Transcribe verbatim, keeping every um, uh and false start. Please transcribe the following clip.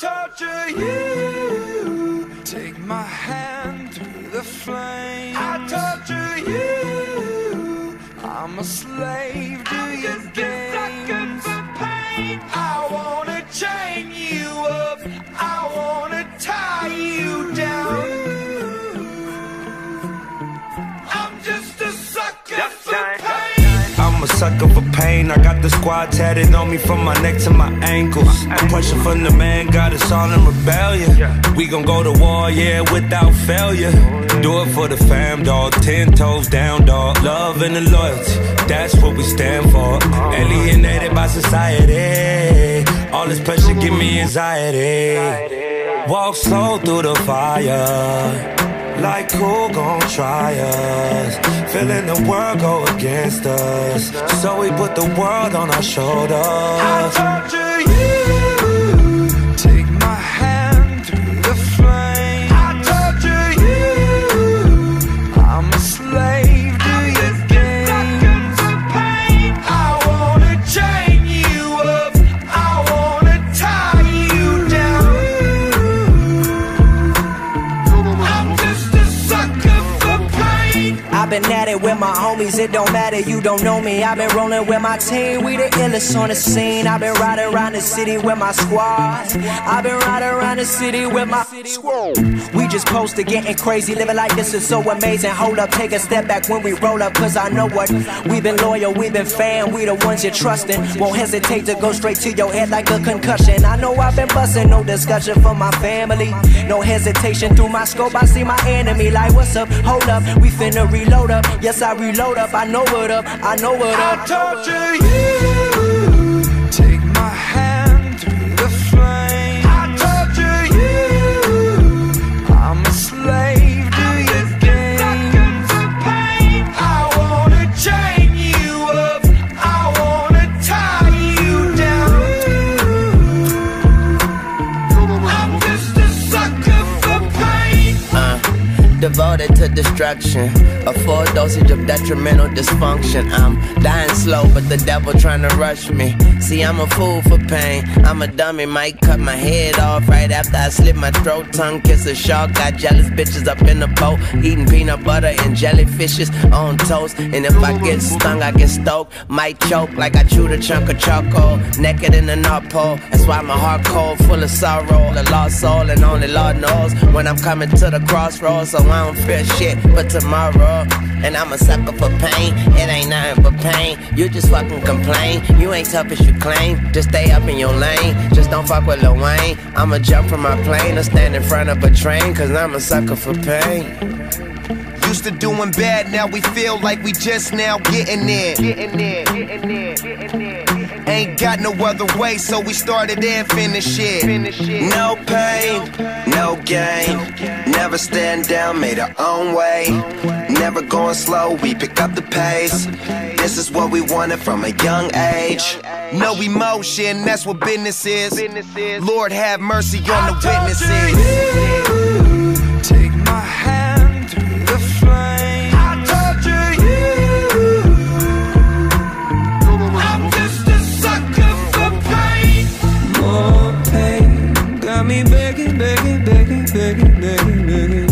torture you. Take my hand through the flames. I torture you. I'm a slave to I'm your just games. I'm just a sucker for pain. I wanna chain you up. I wanna tie you down. I'm just a sucker That's for pain. I'm a sucker for pain. I got the squad tatted on me from my neck to my ankles. The pressure from the man got us all in rebellion. We gon' go to war, yeah, without failure. Do it for the fam, dog. Ten toes down, dog. Love and the loyalty, that's what we stand for. Alienated by society. All this pressure give me anxiety. Walk slow through the fire. Like who gon' try us? Feeling the world go against us, so we put the world on our shoulders. I torture you. Take my hand through the flames. I torture you. I'm a slave to your games. Sucker for pain. I wanna chain you up. I wanna tie you down. I'm just I've been at it with my homies, it don't matter, you don't know me. I've been rolling with my team, we the illest on the scene. I've been riding around the city with my squad. I've been riding around the city with my squad. We just posted getting crazy, living like this is so amazing. Hold up, take a step back when we roll up, cause I know what. We've been loyal, we've been fan, we the ones you're trusting. Won't hesitate to go straight to your head like a concussion. I know I've been busting, no discussion for my family. No hesitation through my scope, I see my enemy. Like what's up, hold up, we finna reload. Load up, yes I reload up, I know it up, I know it up. I torture you, take my hand through the flames. I torture you, I'm a slave to your games. Sucker for pain. I wanna chain you up, I wanna tie you down. I'm just a sucker for pain. Uh, devoted to destruction. A full dosage of detrimental dysfunction. I'm dying slow, but the devil trying to rush me. See, I'm a fool for pain. I'm a dummy, might cut my head off right after I slit my throat. Tongue kiss a shark, got jealous bitches up in the boat, eating peanut butter and jellyfishes on toast. And if I get stung, I get stoked. Might choke like I chewed a chunk of charcoal, naked in the North Pole. That's why my heart cold, full of sorrow, a lost soul, and only Lord knows when I'm coming to the crossroads. So I don't fear shit but tomorrow. And I'm a sucker for pain, it ain't nothing but pain. You just fucking complain, you ain't tough as you claim. Just stay up in your lane, just don't fuck with Lil Wayne. I'ma jump from my plane or stand in front of a train, cause I'm a sucker for pain. Used to doing bad, now we feel like we just now getting in. Getting in, getting in, getting in. Ain't got no other way, so we started and finished it. No pain, no gain. Never stand down, made our own way. Never going slow, we pick up the pace. This is what we wanted from a young age. No emotion, that's what business is. Lord have mercy on the witnesses. Take my hand through the flame. Begging, begging, begging, begging, begging, begging.